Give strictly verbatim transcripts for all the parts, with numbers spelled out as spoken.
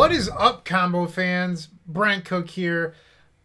What is up, combo fans? Bryant Cook here,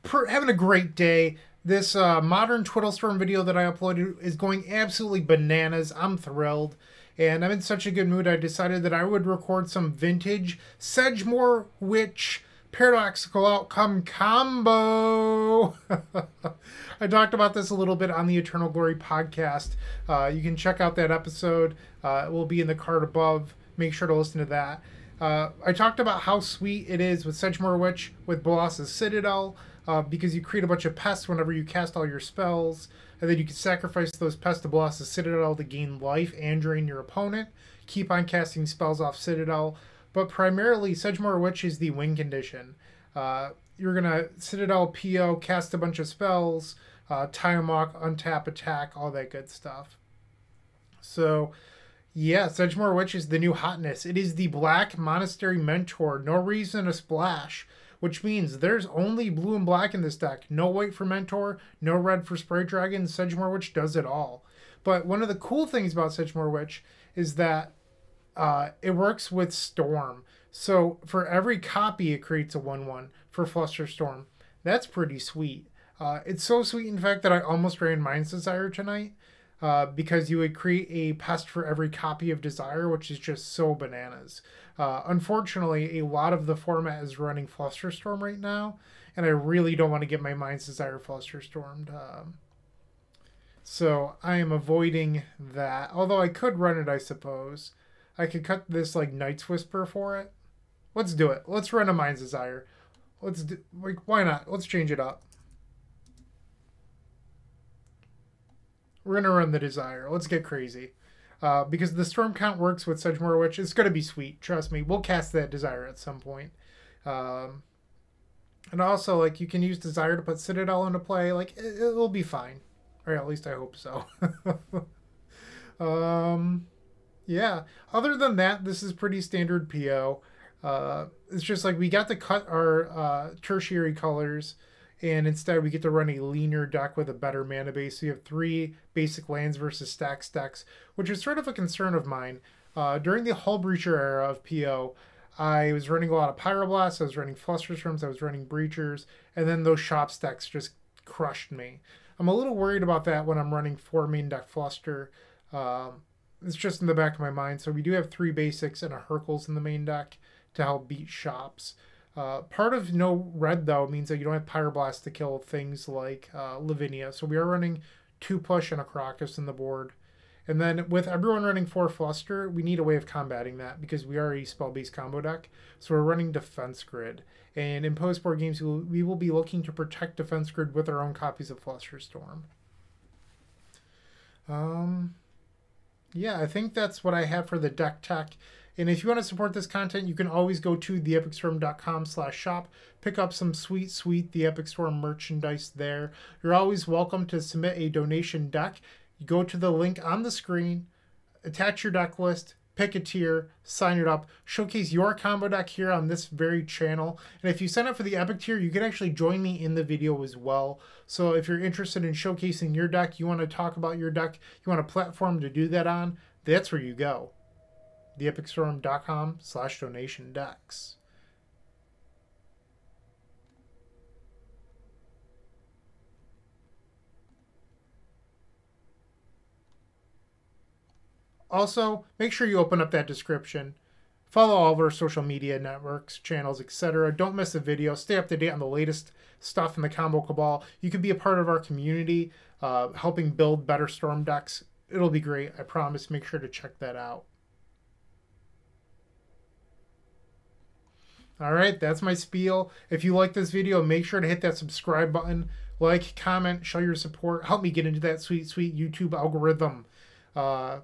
per having a great day. This uh, modern Twiddle Storm video that I uploaded is going absolutely bananas. I'm thrilled, and I'm in such a good mood I decided that I would record some vintage Sedgemoor Witch Paradoxical Outcome combo. I talked about this a little bit on the Eternal Glory podcast. Uh, you can check out that episode. Uh, it will be in the card above. Make sure to listen to that. Uh, I talked about how sweet it is with Sedgemoor Witch, with Bolas' Citadel, uh, because you create a bunch of pests whenever you cast all your spells, and then you can sacrifice those pests to Bolas' Citadel to gain life and drain your opponent. Keep on casting spells off Citadel, but primarily Sedgemoor Witch is the win condition. Uh, you're going to Citadel P O, cast a bunch of spells, uh, time walk, untap, attack, all that good stuff. So... yeah, Sedgemoor Witch is the new hotness. It is the Black Monastery Mentor. No reason to splash, which means there's only blue and black in this deck. No white for Mentor, no red for Sprite Dragon. Sedgemoor Witch does it all. But one of the cool things about Sedgemoor Witch is that uh, it works with Storm. So for every copy, it creates a one one for Flusterstorm. That's pretty sweet. Uh, it's so sweet, in fact, that I almost ran Mind's Desire tonight. Uh, because you would create a pest for every copy of Desire, which is just so bananas. Uh, unfortunately, a lot of the format is running Flusterstorm right now, and I really don't want to get my Mind's Desire Flusterstormed. Um, so I am avoiding that, although I could run it, I suppose. I could cut this like Night's Whisper for it. Let's do it. Let's run a Mind's Desire. Let's do, like, why not? Let's change it up. We're going to run the Desire. Let's get crazy. Uh, because the Storm count works with Sedgemoor Witch. It's going to be sweet. Trust me. We'll cast that Desire at some point. Um, and also, like, you can use Desire to put Citadel into play. Like, it, it'll be fine. Or at least I hope so. um, yeah. Other than that, this is pretty standard P O. Uh, it's just, like, we got to cut our uh, tertiary colors. And instead, we get to run a leaner deck with a better mana base. So you have three basic lands versus stacks decks, which is sort of a concern of mine. Uh, during the Hull Breacher era of P O, I was running a lot of Pyroblast. I was running Flusterstorms. I was running Breachers. And then those shop stacks just crushed me. I'm a little worried about that when I'm running four main deck Fluster. Um, it's just in the back of my mind. So we do have three basics and a Hercules in the main deck to help beat shops. Uh, part of no red, though, means that you don't have Pyroblast to kill things like uh, Lavinia. So we are running two push and a Krakus in the board. And then with everyone running four Fluster, we need a way of combating that because we are a spell-based combo deck. So we're running Defense Grid. And in post-board games, we will, we will be looking to protect Defense Grid with our own copies of Flusterstorm. Um, yeah, I think that's what I have for the deck tech. And if you want to support this content, you can always go to the epic storm dot com slash shop. Pick up some sweet, sweet TheEpicStorm merchandise there. You're always welcome to submit a donation deck. You go to the link on the screen, attach your deck list, pick a tier, sign it up, showcase your combo deck here on this very channel. And if you sign up for the Epic tier, you can actually join me in the video as well. So if you're interested in showcasing your deck, you want to talk about your deck, you want a platform to do that on, that's where you go. the epic storm dot com slash donation decks. Also, make sure you open up that description. Follow all of our social media networks, channels, et cetera. Don't miss a video. Stay up to date on the latest stuff in the Combo Cabal. You can be a part of our community, uh, helping build better Storm decks. It'll be great. I promise. Make sure to check that out. All right, that's my spiel. If you like this video, make sure to hit that subscribe button, like, comment, show your support, help me get into that sweet, sweet YouTube algorithm. Uh,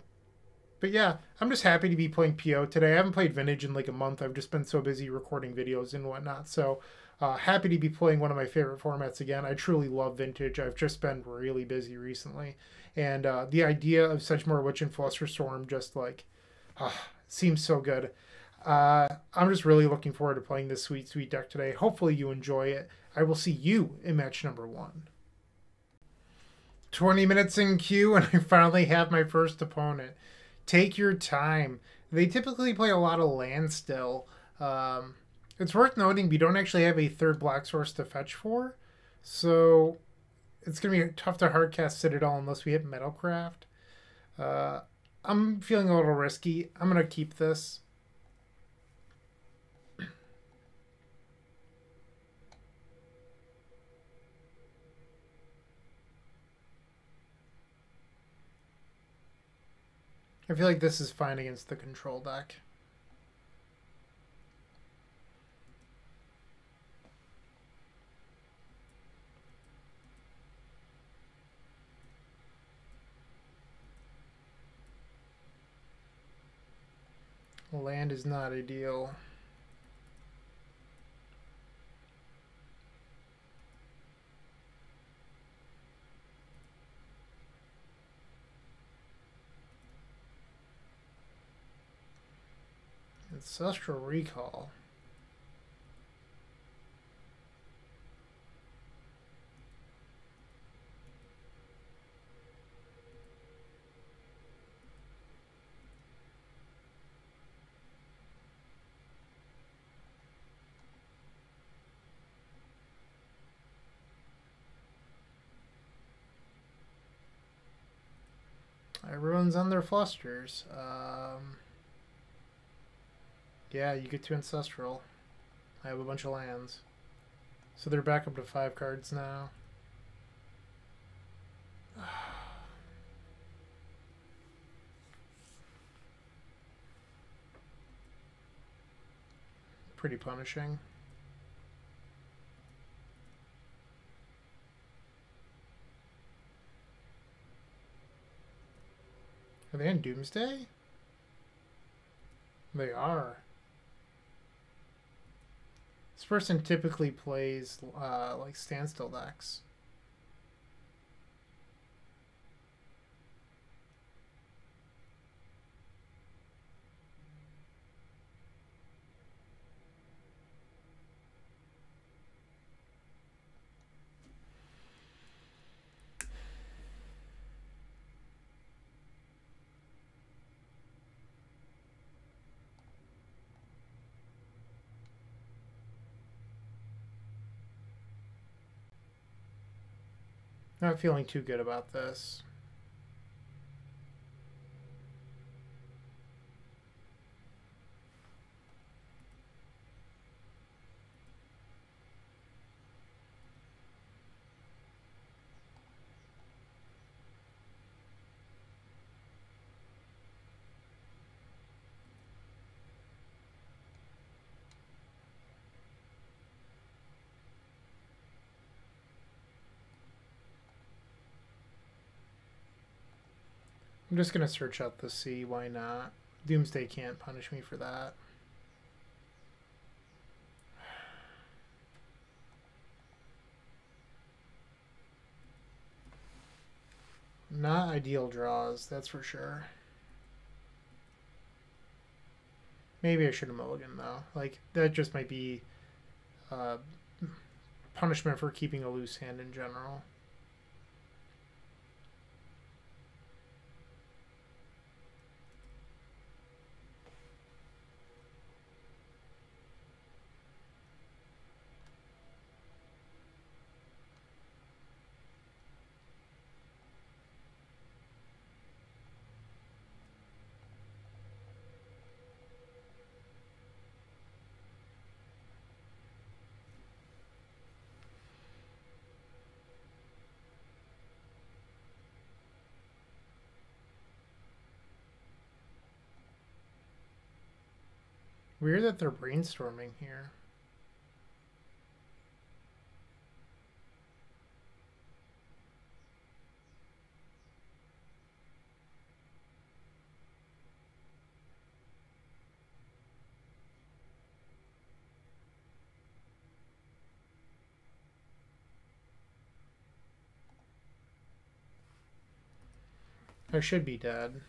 but yeah, I'm just happy to be playing P O today. I haven't played Vintage in like a month. I've just been so busy recording videos and whatnot. So uh, happy to be playing one of my favorite formats again. I truly love Vintage. I've just been really busy recently. And uh, the idea of Sedgemoor Witch and Flusterstorm just like uh, seems so good. Uh, I'm just really looking forward to playing this sweet, sweet deck today. Hopefully you enjoy it. I will see you in match number one. twenty minutes in queue and I finally have my first opponent. Take your time. They typically play a lot of land still. Um, It's worth noting we don't actually have a third black source to fetch for, so it's going to be tough to hardcast Citadel unless we hit Metalcraft. Uh, I'm feeling a little risky. I'm going to keep this. I feel like this is fine against the control deck. Land is not ideal. Ancestral Recall. Everyone's on their flusters. Um, yeah, you get to Ancestral. I have a bunch of lands. So they're back up to five cards now. Pretty punishing. Are they on Doomsday? They are. This person typically plays uh, like standstill decks. Not feeling too good about this. I'm just going to search out the sea, why not? Doomsday can't punish me for that. Not ideal draws, that's for sure. Maybe I should have mulliganed though. Like, that just might be uh, punishment for keeping a loose hand in general. Weird that they're brainstorming here. I should be dead.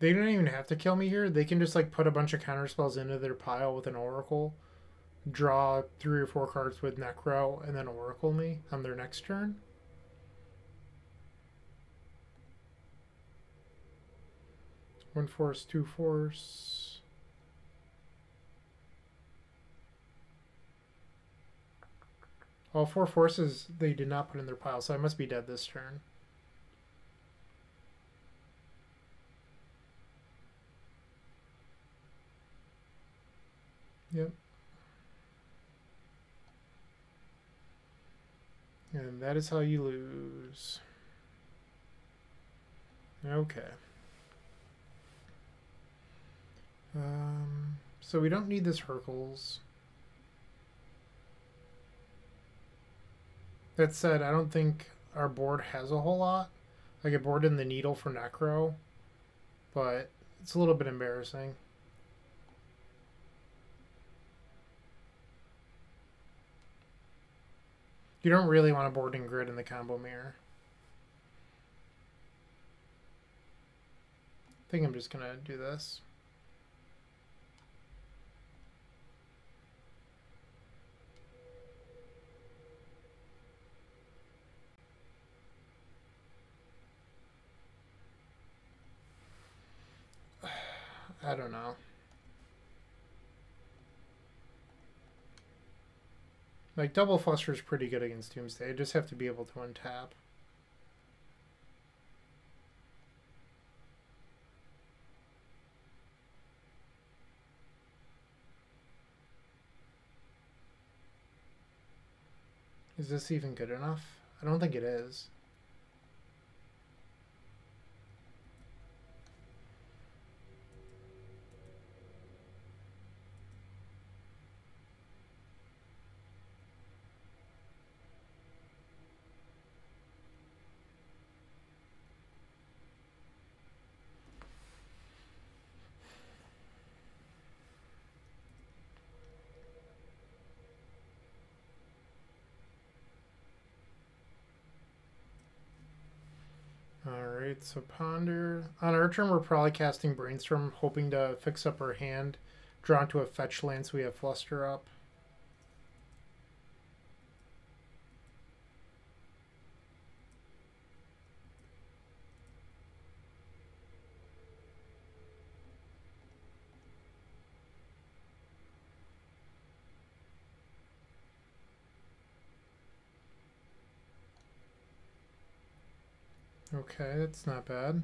They don't even have to kill me here. They can just like put a bunch of counterspells into their pile with an Oracle, draw three or four cards with Necro, and then Oracle me on their next turn. One force, two force. All four forces they did not put in their pile, so I must be dead this turn. Yep. And that is how you lose. Okay. Um, so we don't need this Hercules. That said, I don't think our board has a whole lot. I get bored in the Needle for Necro, but it's a little bit embarrassing. You don't really want a boarding grid in the combo mirror. I think I'm just gonna do this. I don't know. Like, double Fluster is pretty good against Doomsday. I just have to be able to untap. Is this even good enough? I don't think it is. So ponder. On our turn, we're probably casting Brainstorm, hoping to fix up our hand. Drawn to a fetch land, so we have Fluster up. Okay, that's not bad.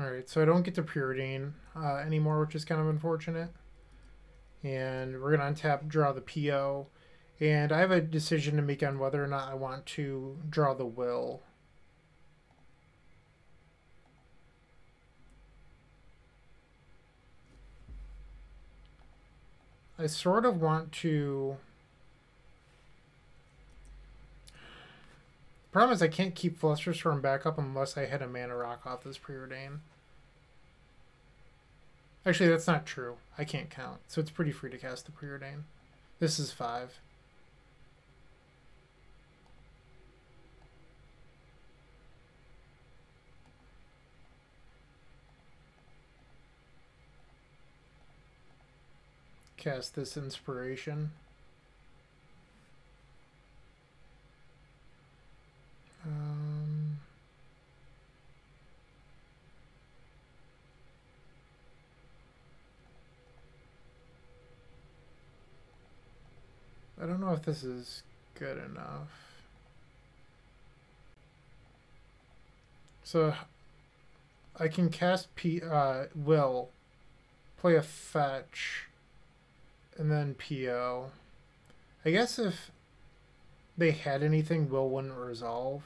Alright, so I don't get to Preordain uh, anymore, which is kind of unfortunate. And we're going to untap, draw the P O. And I have a decision to make on whether or not I want to draw the Will. I sort of want to... The problem is I can't keep Flusterstorm back up unless I hit a Mana Rock off this Preordain. Actually, that's not true. I can't count, so it's pretty free to cast the Preordain. This is five. Cast this Inspiration. Um, I don't know if this is good enough. So I can cast P, uh, Will, play a fetch, and then P O. I guess if they had anything, Will wouldn't resolve.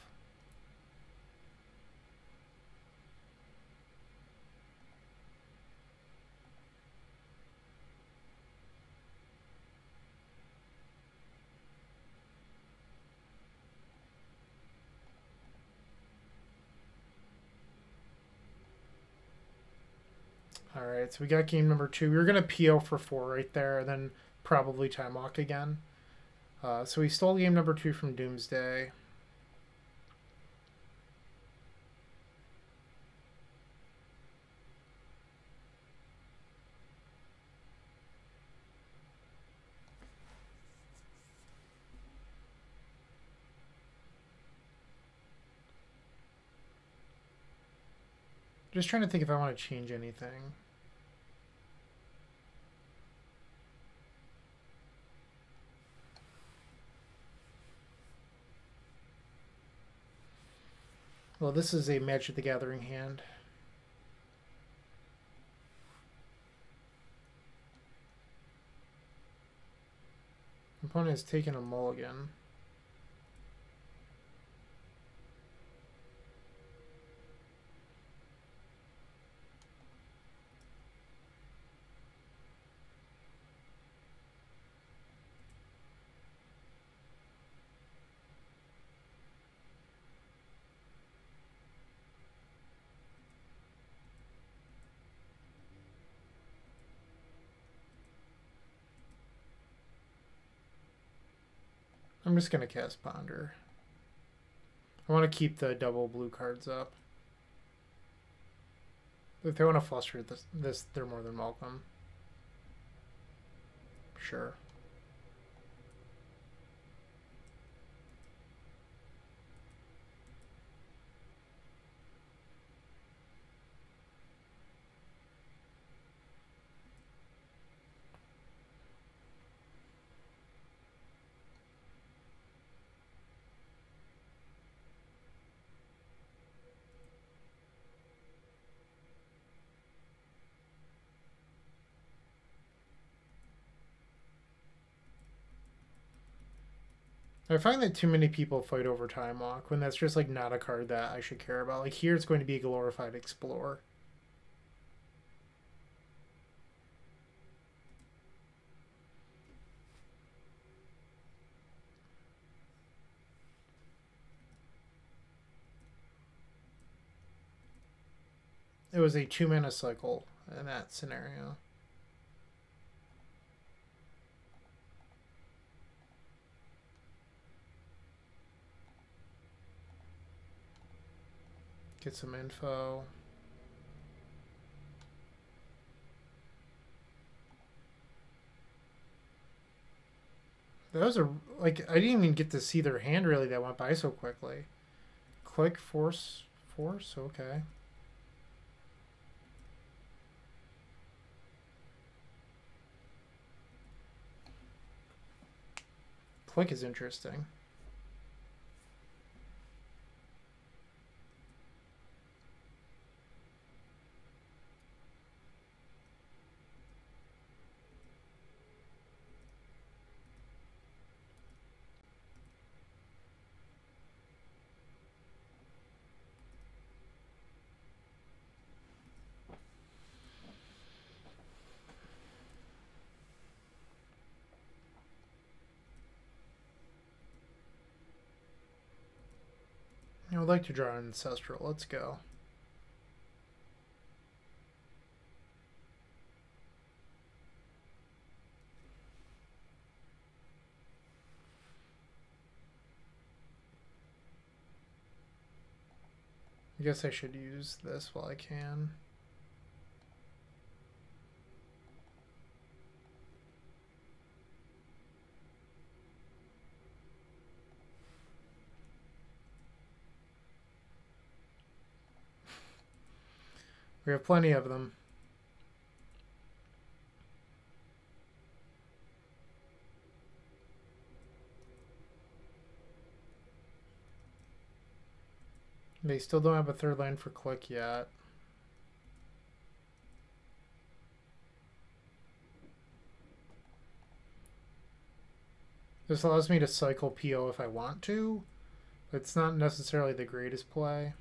Alright, so we got game number two. We were going to P O for four right there, and then probably time walk again. Uh, so we stole game number two from Doomsday. Just trying to think if I want to change anything. Well, this is a Magic the Gathering hand. Opponent has taken a mulligan. I'm just going to cast Ponder. I want to keep the double blue cards up. If they want to fluster this, this they're more than welcome. Sure. I find that too many people fight over Time Walk when that's just, like, not a card that I should care about. Like, here it's going to be a glorified Explore. It was a two-mana cycle in that scenario. Get some info. That was a, like, I didn't even get to see their hand really, that went by so quickly. Click, force, force, okay. Click is interesting. I'd like to draw an Ancestral. Let's go. I guess I should use this while I can. We have plenty of them. They still don't have a third land for click yet. This allows me to cycle P O if I want to, but it's not necessarily the greatest play.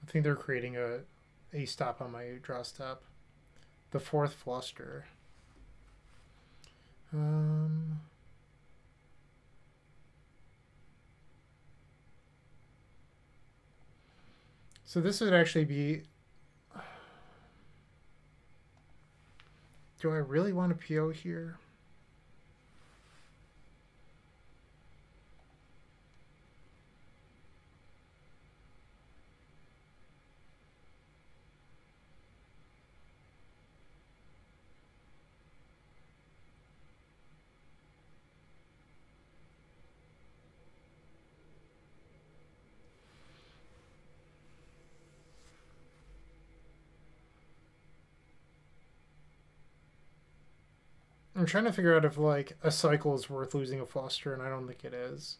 I think they're creating a, a stop on my draw step. The fourth Fluster. Um, so this would actually be... Do I really want a P O here? I'm trying to figure out if, like, a cycle is worth losing a Fluster, and I don't think it is.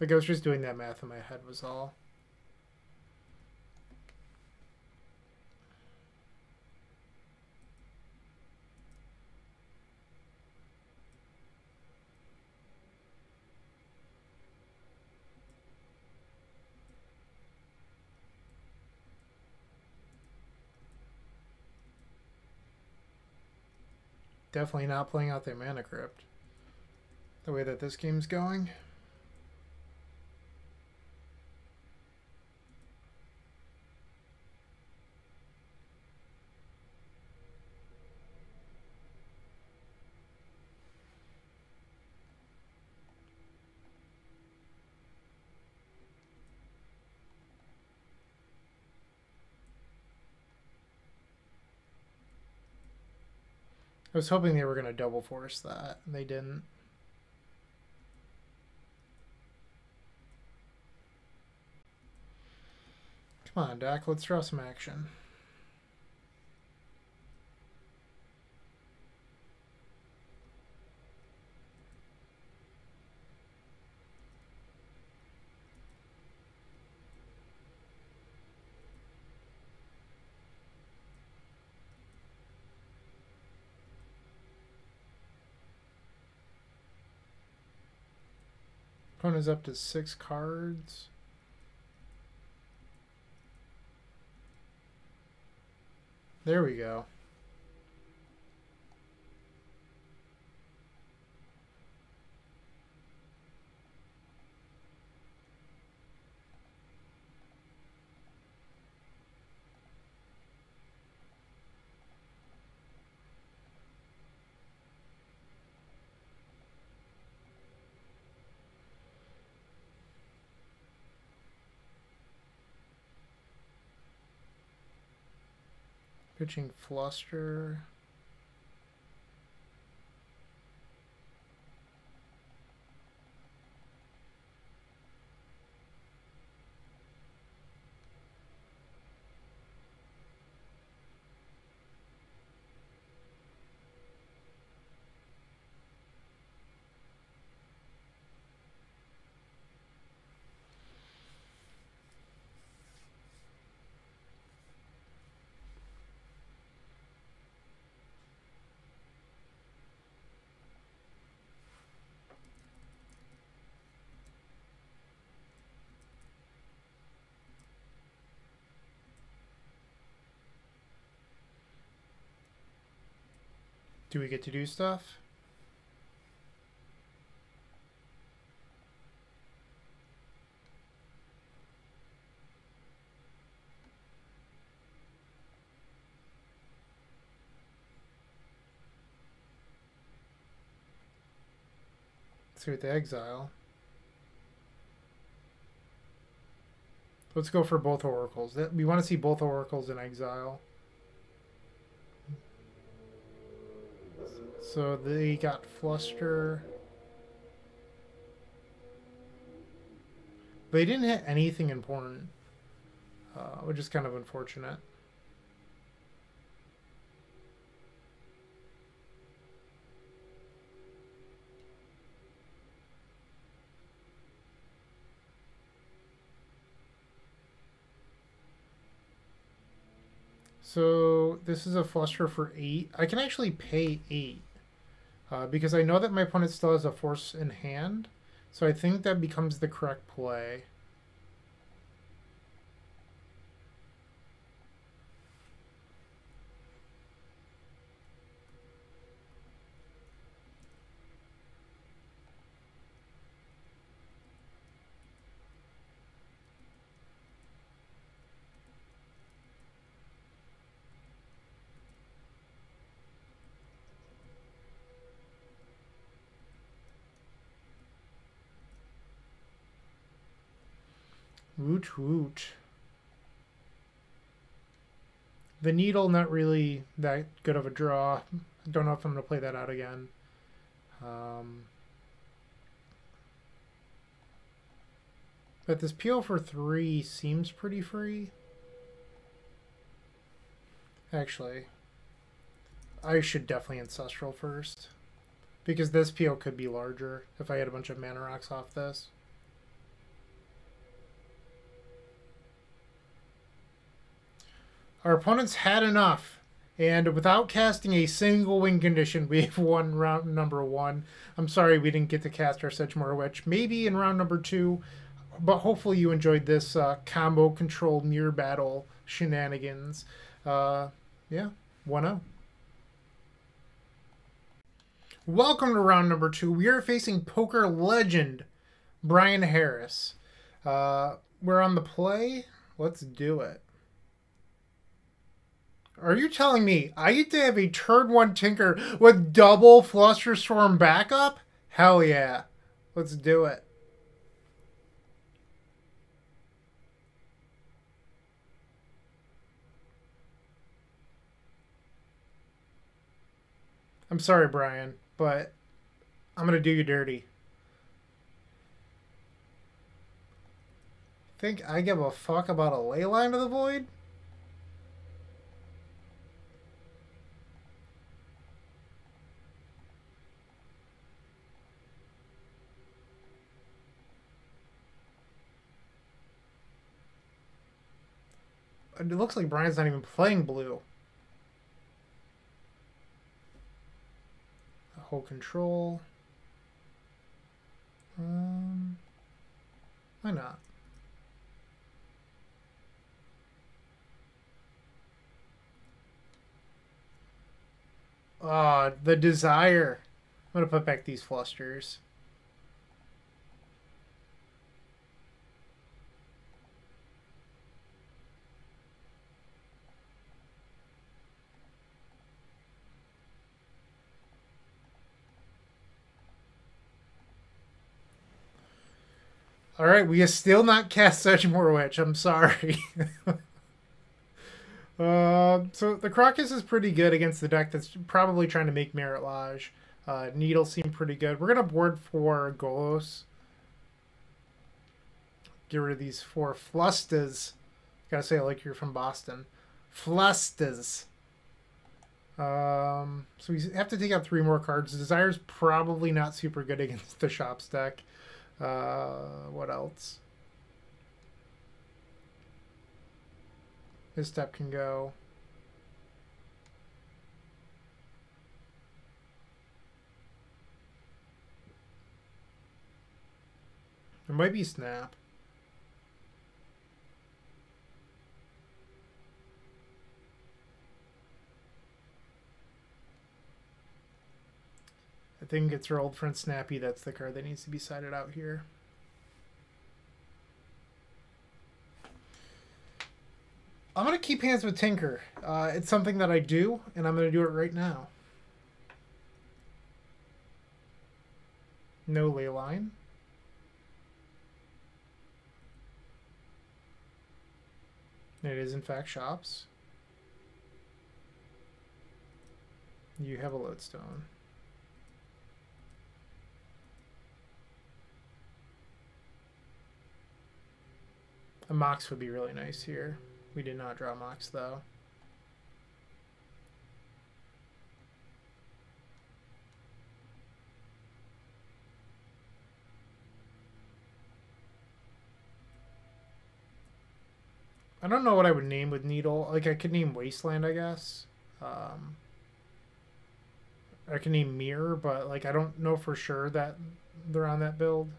Like, I was just doing that math in my head was all. Definitely not playing out their Mana Crypt the way that this game's going. I was hoping they were going to double force that. They didn't. Come on, Doc. Let's draw some action. Is up to six cards. There we go. Pitching Fluster. Do we get to do stuff? Let's see what the exile. Let's go for both oracles. We want to see both oracles in exile. So they got Fluster. They didn't hit anything important, uh, which is kind of unfortunate. So this is a Fluster for eight. I can actually pay eight uh, because I know that my opponent still has a force in hand. So I think that becomes the correct play. Woot woot. The needle, not really that good of a draw. I don't know if I'm going to play that out again. Um, but this peel for three seems pretty free. Actually, I should definitely Ancestral first, because this peel could be larger if I had a bunch of Mana Rocks off this. Our opponents had enough, and without casting a single win condition, we've won round number one. I'm sorry we didn't get to cast our Sedgemoor Witch, maybe in round number two, but hopefully you enjoyed this uh, combo control near battle shenanigans. Uh, yeah, one oh. Welcome to round number two. We are facing poker legend Brian Harris. Uh, we're on the play. Let's do it. Are you telling me I get to have a turn one tinker with double Flusterstorm backup? Hell yeah. Let's do it. I'm sorry, Brian, but I'm going to do you dirty. Think I give a fuck about a Leyline of the Void? It looks like Brian's not even playing blue. Hold control. Um, why not? Ah, oh, the desire. I'm gonna put back these flusters. All right, we have still not cast Sedgemoor Witch. I'm sorry. uh, so the Krakus is pretty good against the deck that's probably trying to make Merit Lodge. Uh, Needle seemed pretty good. We're going to board for Golos. Get rid of these four Flusters. Got to say it like you're from Boston. Flusters. Um, so we have to take out three more cards. Desire's probably not super good against the Shops deck. Uh, what else? This step can go. It might be snap. I think it's our old friend Snappy. That's the card that needs to be sided out here. I'm going to keep hands with Tinker. Uh, it's something that I do, and I'm going to do it right now. No ley line. It is, in fact, Shops. You have a Lodestone. A Mox would be really nice here. We did not draw Mox, though. I don't know what I would name with Needle. Like, I could name Wasteland, I guess. Um, I could name Mirror, but, like, I don't know for sure that they're on that build.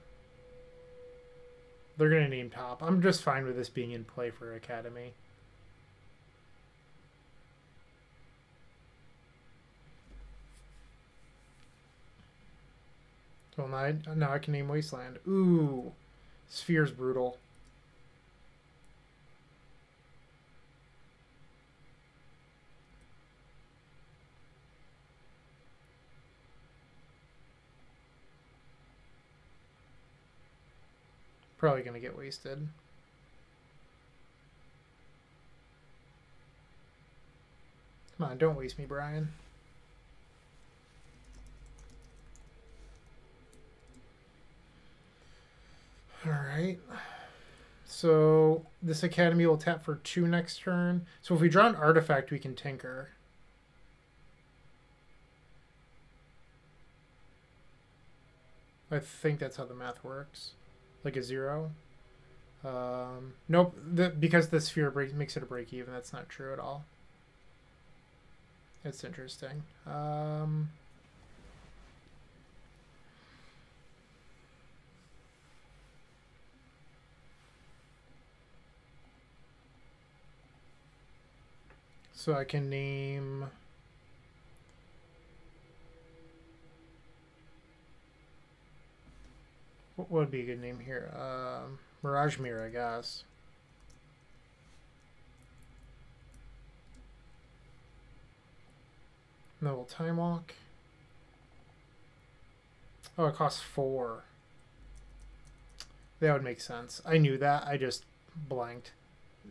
They're going to name Top. I'm just fine with this being in play for Academy. Well, now, now I can name Wasteland. Ooh. Sphere's brutal. Probably gonna get wasted. Come on, don't waste me, Brian. Alright. So this Academy will tap for two next turn. So if we draw an artifact, we can tinker. I think that's how the math works. Like a zero. Um, nope, the, because the sphere break, makes it a break even. That's not true at all. It's interesting. Um, so I can name... What would be a good name here? Um, Mirage Mirror, I guess. And then we'll Time Walk. Oh, it costs four. That would make sense. I knew that. I just blanked.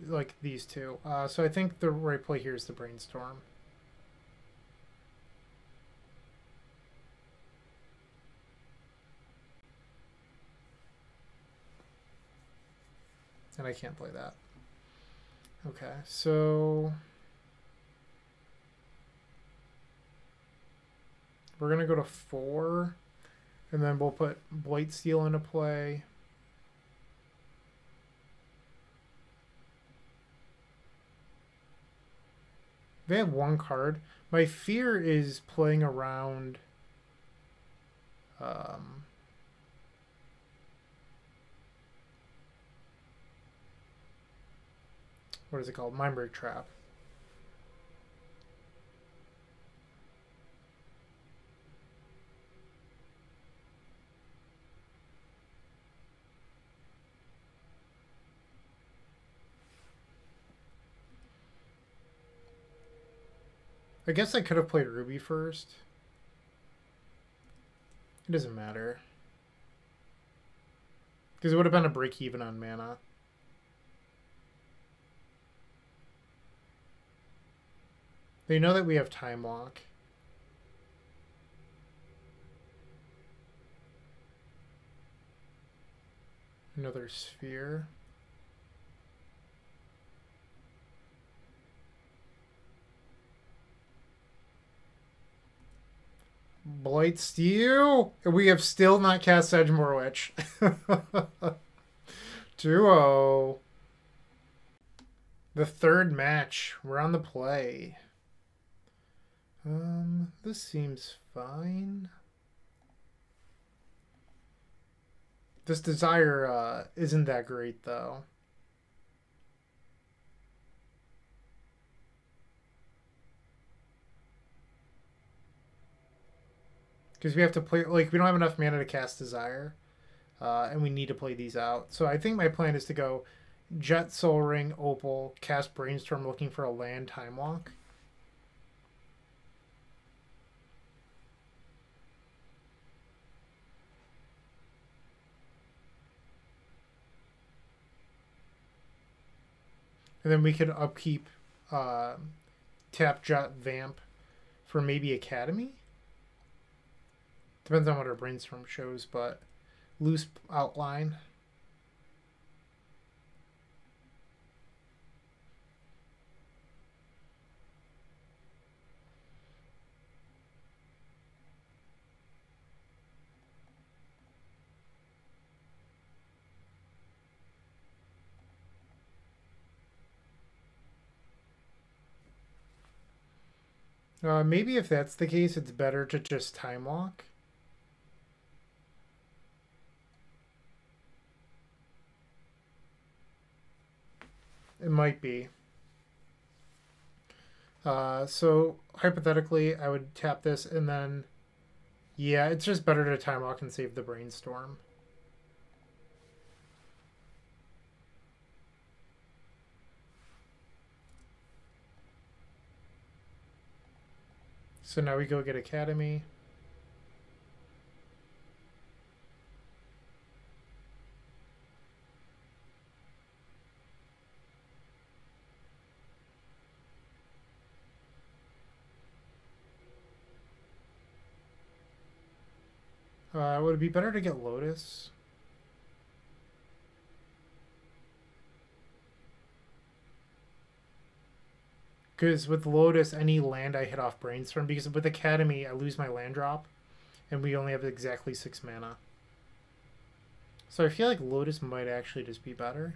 Like these two. Uh, so I think the right play here is the Brainstorm. And I can't play that. Okay, so we're gonna go to four, and then we'll put Blightsteel into play. They have one card. My fear is playing around. Um, What is it called? Mindbreak Trap. I guess I could have played Ruby first. It doesn't matter. Because it would have been a break even on mana. They know that we have Time Walk. Another sphere. Blightsteel! We have still not cast Sedgemoor Witch. two oh. The third match. We're on the play. Um, this seems fine. This desire uh, isn't that great, though. Because we have to play, like, we don't have enough mana to cast desire. Uh, and we need to play these out. So I think my plan is to go Jet, Soul Ring, Opal, cast Brainstorm looking for a land, Time Walk. And then we could upkeep, uh, tap, Jot, Vamp for maybe Academy? Depends on what our Brainstorm shows, but loose outline. Uh, maybe if that's the case, it's better to just time lock. It might be. Uh, so hypothetically, I would tap this and then, yeah, it's just better to time lock and save the brainstorm. So now we go get Academy. Uh, would it be better to get Lotus? Because with Lotus, any land I hit off Brainstorm, because with Academy, I lose my land drop, and we only have exactly six mana. So I feel like Lotus might actually just be better.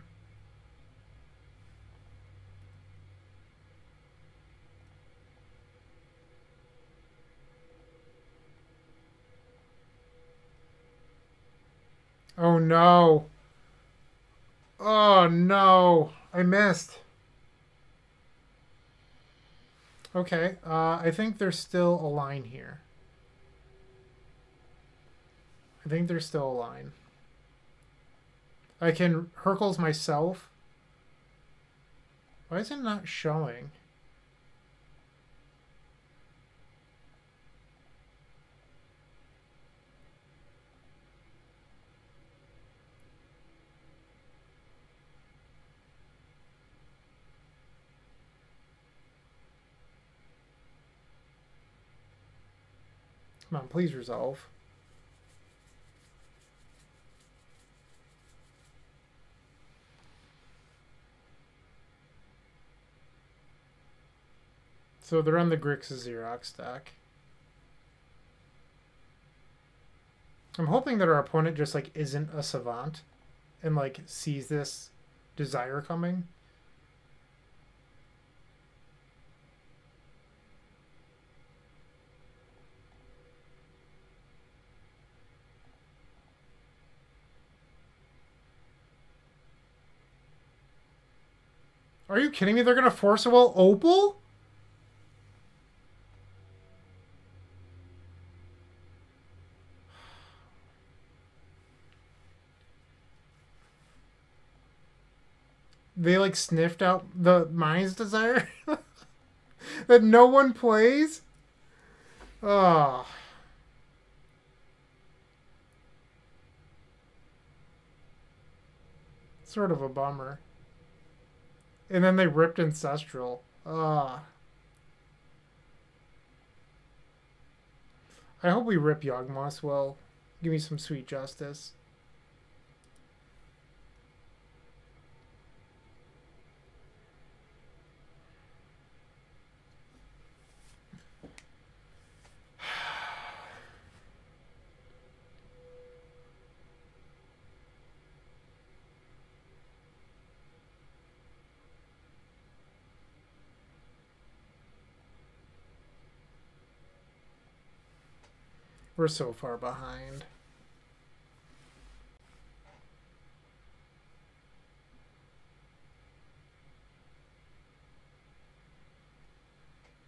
Oh no! Oh no! I missed! Okay, uh, I think there's still a line here. I think there's still a line. I can Hercules myself. Why is it not showing? Come on, please resolve. So they're on the Grixis Xerox deck. I'm hoping that our opponent just like isn't a savant and like sees this desire coming. Are you kidding me? They're going to force a well Opal? They like sniffed out the Mind's Desire that no one plays? Oh. Sort of a bummer. And then they ripped Ancestral. Ah. I hope we rip Yawgmoth's Will. Give me some sweet justice. We're so far behind.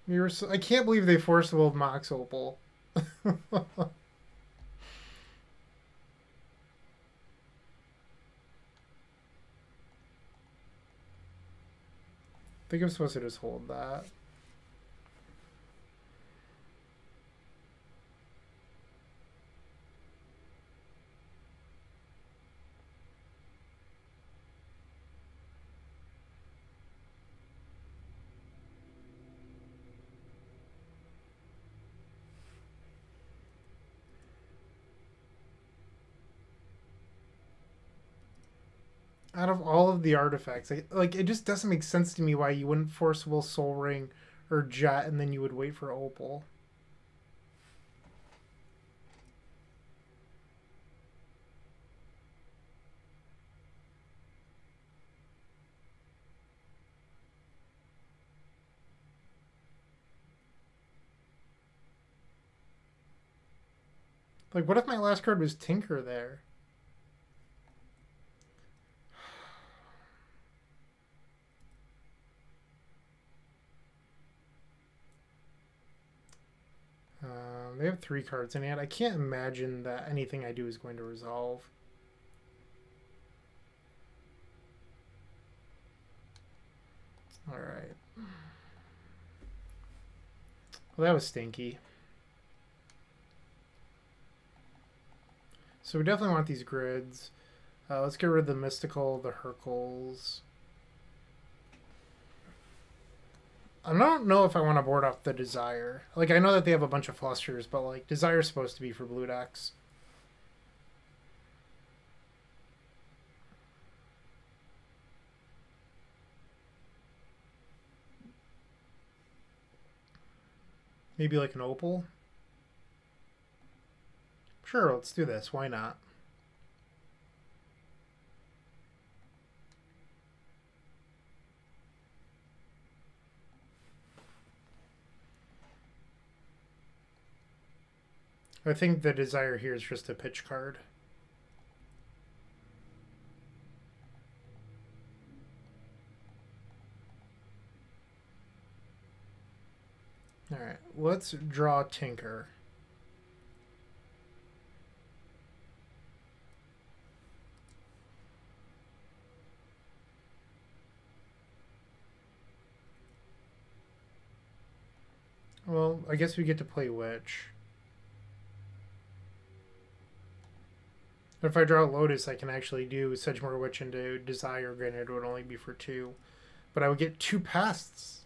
We were so, I can't believe they forced the old Mox Opal. I think I'm supposed to just hold that. Out of all of the artifacts, I, like it just doesn't make sense to me why you wouldn't force Will Soul Ring or Jet and then you would wait for Opal. Like, what if my last card was Tinker there? Um, they have three cards in hand. I can't imagine that anything I do is going to resolve. All right. Well, that was stinky. So we definitely want these grids. Uh, let's get rid of the Mystical, the Hercules. I don't know if I want to board off the Desire. Like, I know that they have a bunch of Flusters, but, like, Desire's supposed to be for blue decks. Maybe, like, an Opal? Sure, let's do this. Why not? I think the Desire here is just a pitch card. All right, let's draw Tinker. Well, I guess we get to play Witch. If I draw Lotus, I can actually do Sedgemoor Witch into Desire. Granted, it would only be for two. But I would get two Pests.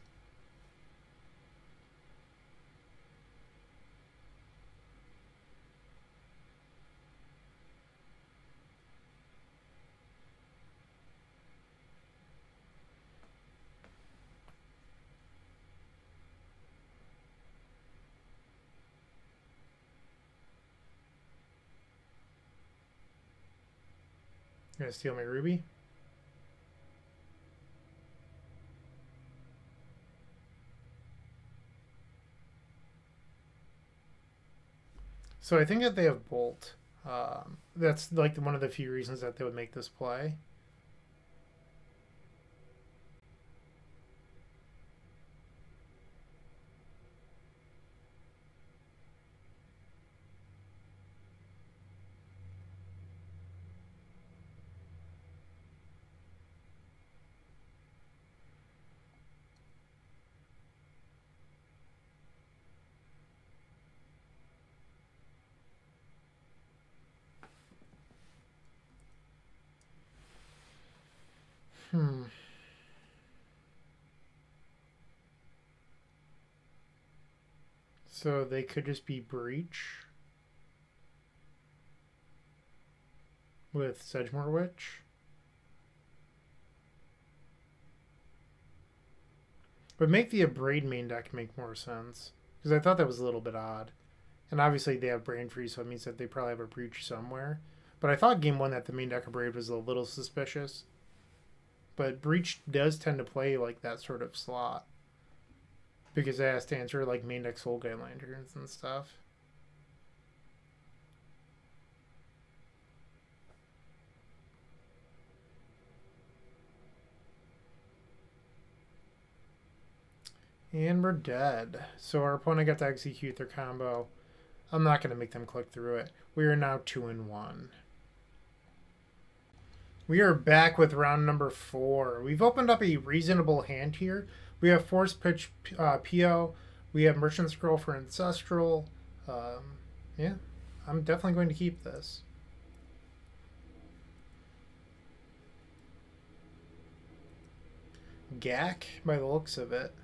Gonna steal my ruby. So I think that they have Bolt. Um, that's like one of the few reasons that they would make this play. Hmm. So they could just be Breach with Sedgemoor Witch. But make the Abrade main deck make more sense, because I thought that was a little bit odd. And obviously they have Brain Freeze, so it means that they probably have a Breach somewhere. But I thought game one that the main deck Abrade was a little suspicious. But Breach does tend to play like that sort of slot, because it has to answer like main deck Soul Guide Lanterns and stuff. And we're dead. So our opponent got to execute their combo. I'm not going to make them click through it. We are now two and one. We are back with round number four. We've opened up a reasonable hand here. We have Force Pitch uh, P O. We have Merchant Scroll for Ancestral. Um, yeah, I'm definitely going to keep this. Gak, by the looks of it.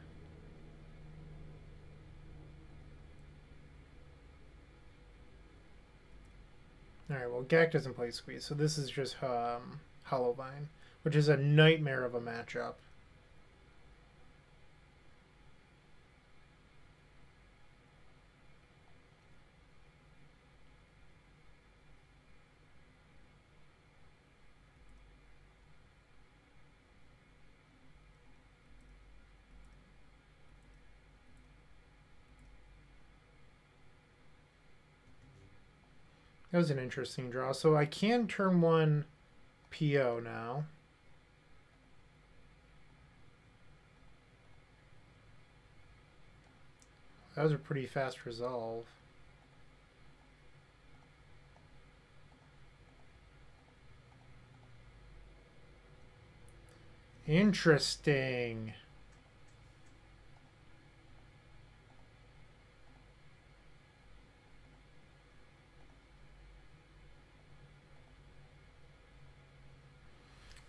Alright, well, Gak doesn't play Squeeze, so this is just um, Hollow Vine, which is a nightmare of a matchup. That was an interesting draw. So I can turn one P O now. That was a pretty fast resolve. Interesting.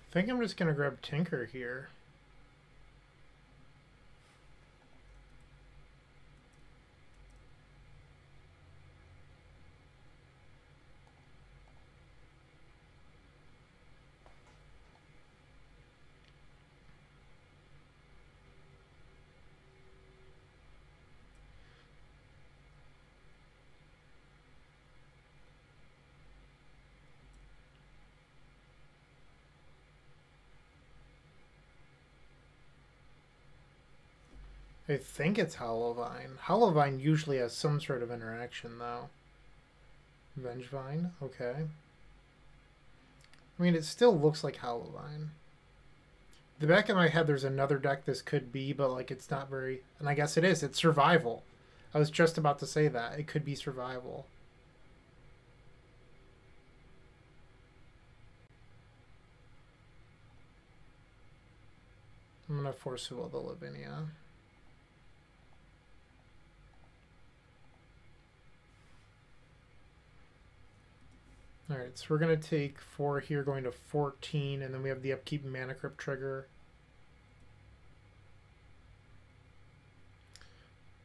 I think I'm just going to grab Tinker here. I think it's Hollow Vine. Hollow Vine usually has some sort of interaction, though. Vengevine? Okay. I mean, it still looks like Hollow Vine. The back of my head, there's another deck this could be, but, like, it's not very... And I guess it is. It's Survival. I was just about to say that. It could be Survival. I'm going to force will the Lavinia. Alright, so we're going to take four here, going to fourteen, and then we have the upkeep Mana Crypt trigger.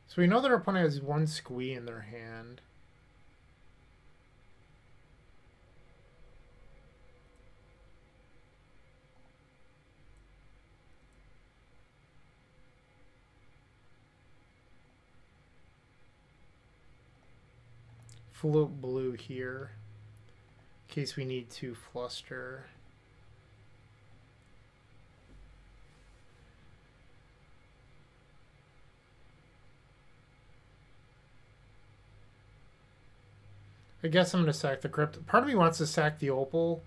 So we know that our opponent has one Squee in their hand. Float blue here. In case we need to fluster. I guess I'm going to sack the Crypt. Part of me wants to sack the Opal,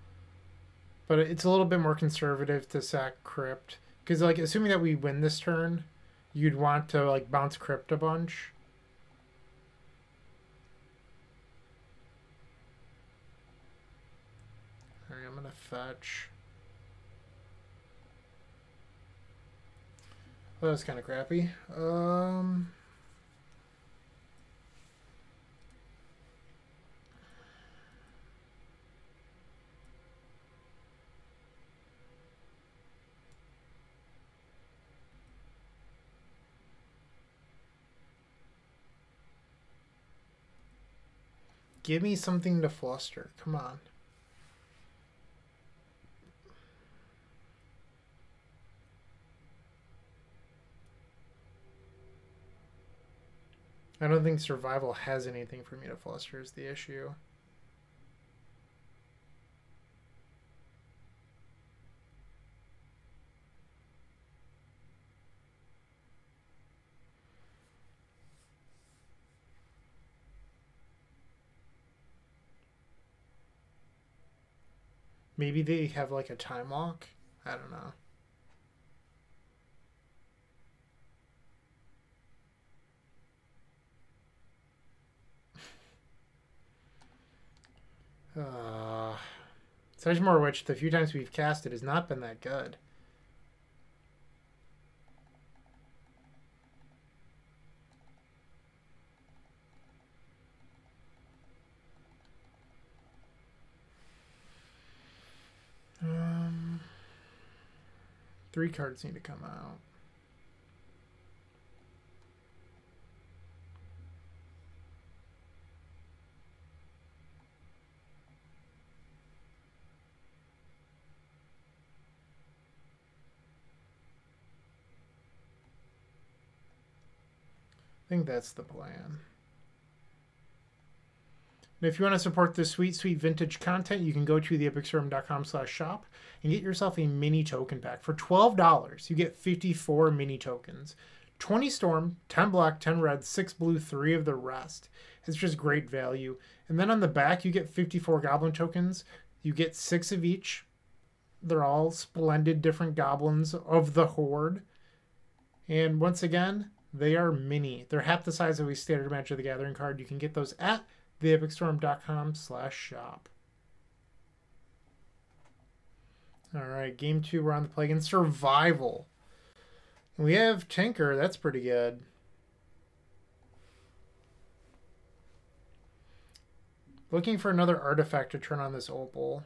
but it's a little bit more conservative to sack Crypt. Because, like, assuming that we win this turn, you'd want to, like, bounce Crypt a bunch. Fetch. Well, that was kind of crappy. Um, give me something to fluster. Come on. I don't think Survival has anything for me to fluster is the issue. Maybe they have like a time lock? I don't know. Uh, Sedgemoor Witch, the few times we've cast it, has not been that good. Um, three cards need to come out. I think that's the plan. And if you want to support this sweet, sweet vintage content, you can go to the epic storm dot com slash shop and get yourself a mini token pack. For twelve dollars, you get fifty-four mini tokens. twenty Storm, ten Black, ten Red, six Blue, three of the rest. It's just great value. And then on the back, you get fifty-four Goblin tokens. You get six of each. They're all splendid different goblins of the Horde. And once again, they are mini. They're half the size of a standard Magic the Gathering card. You can get those at theepicstorm.com slash shop. All right, game two, we're on the play against Survival. We have Tinker. That's pretty good. Looking for another artifact to turn on this Opal.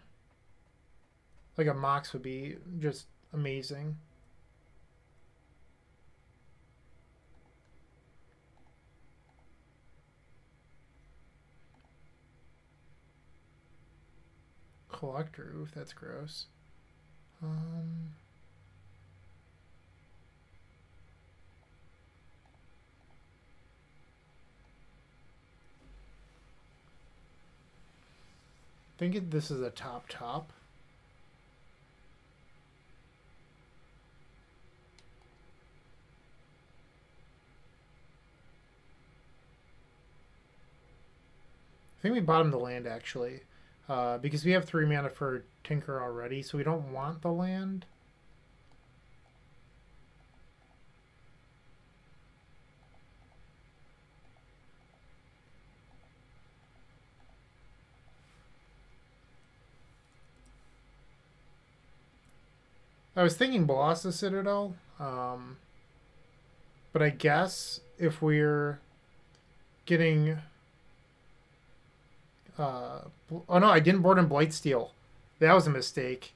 Like a Mox would be just amazing. Collector. Oof, that's gross. Um... I think this is a top top. I think we bottomed the land actually, uh, because we have three mana for Tinker already, so we don't want the land. I was thinking Bolas' Citadel, um, but I guess if we're getting, uh, oh no, I didn't board in Blightsteel. That was a mistake.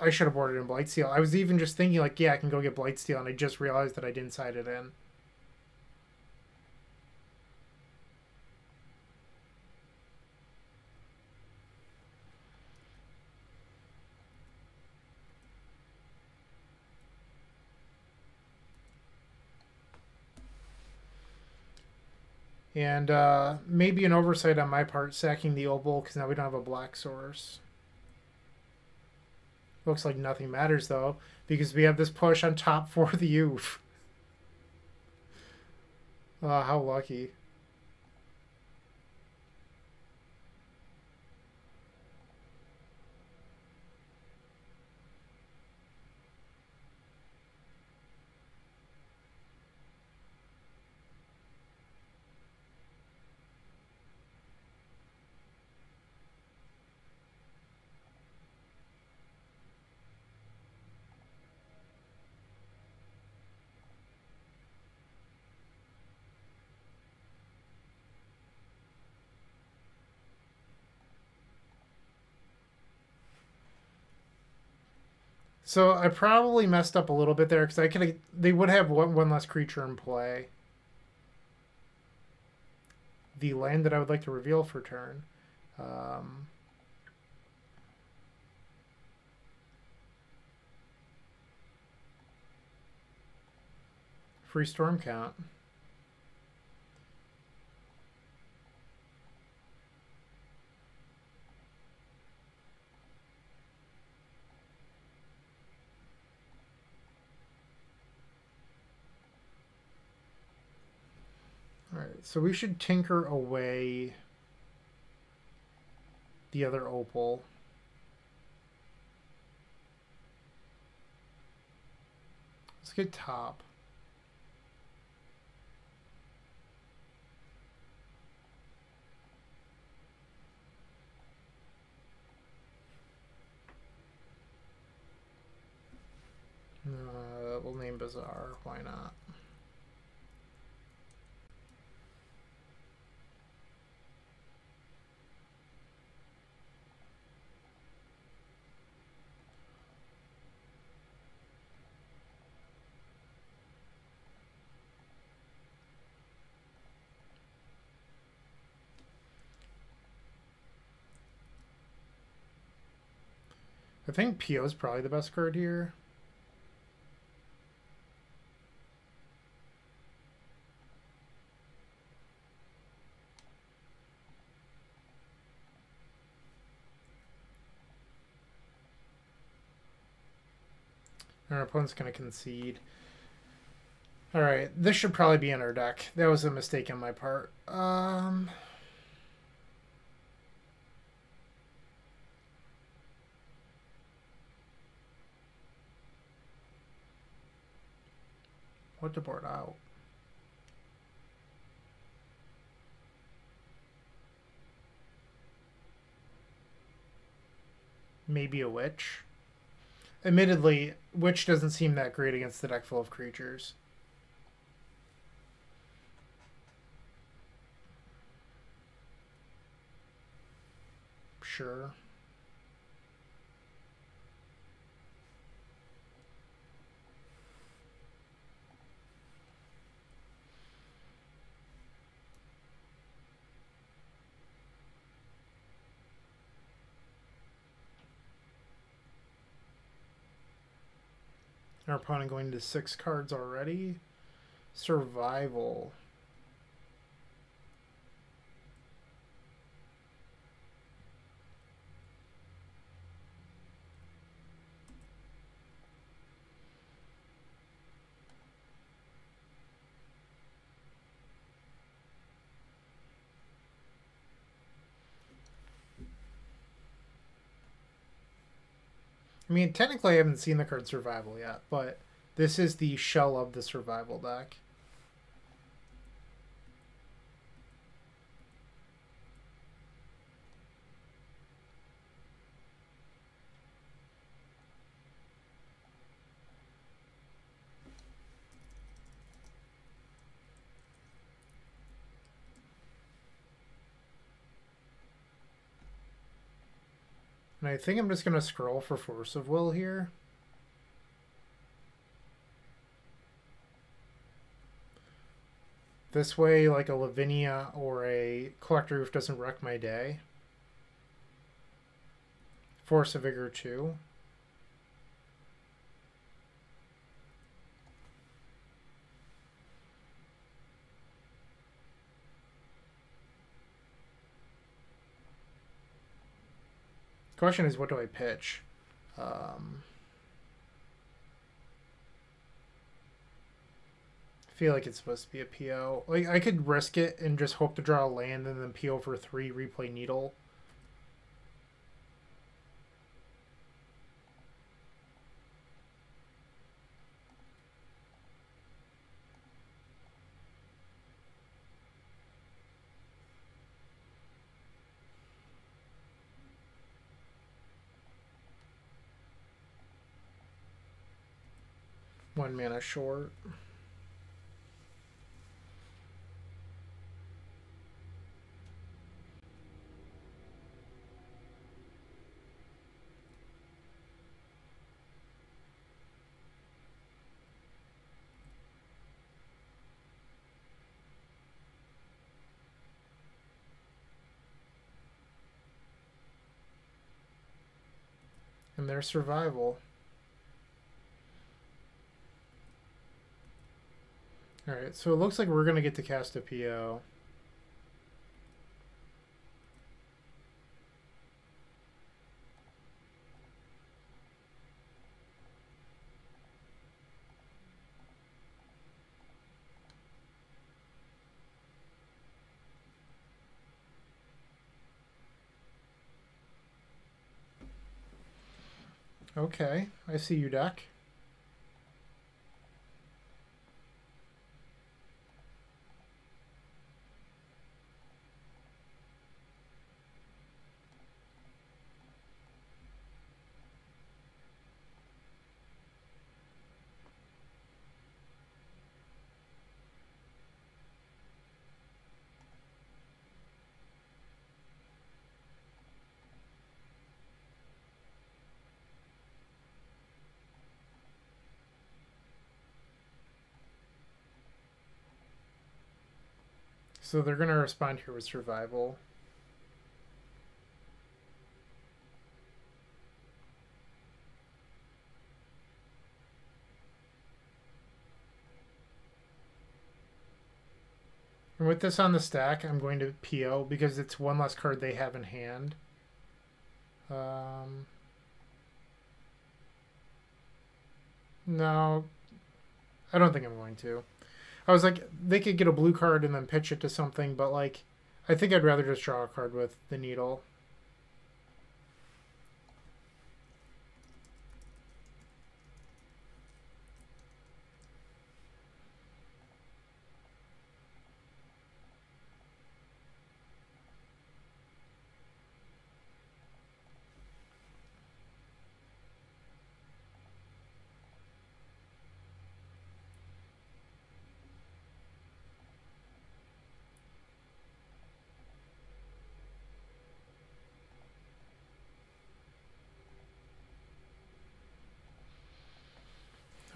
I should have boarded in Blightsteel. I was even just thinking like, yeah, I can go get Blightsteel, and I just realized that I didn't side it in. And uh, maybe an oversight on my part, sacking the Opal, because now we don't have a black source. Looks like nothing matters, though, because we have this push on top for the Oof. Uh, how lucky. So I probably messed up a little bit there because I could they would have one, one less creature in play. The land that I would like to reveal for turn. Um, free storm count. So we should tinker away the other Opal. Let's get top. Uh, we'll name Bazaar. Why not? I think P O is probably the best card here. Our opponent's going to concede. Alright, this should probably be in our deck. That was a mistake on my part. Um... What to board out? Maybe a witch? Admittedly, witch doesn't seem that great against the deck full of creatures. Sure. Our opponent going to six cards already. Survival. I mean, technically I haven't seen the card Survival yet, but this is the shell of the Survival deck. I think I'm just going to scroll for Force of Will here. This way, like a Lavinia or a Collector Roof doesn't wreck my day. Force of Vigor two. Question is, what do I pitch? Um, I feel like it's supposed to be a P O. Like, I could risk it and just hope to draw a land and then P O for three, replay Needle. One mana short. And their Survival. Alright, so it looks like we're going to get to cast a P O. Okay, I see you, deck. So they're going to respond here with Survival. And with this on the stack, I'm going to P O because it's one less card they have in hand. Um, no, I don't think I'm going to. I was like, they could get a blue card and then pitch it to something, but like, I think I'd rather just draw a card with the needle.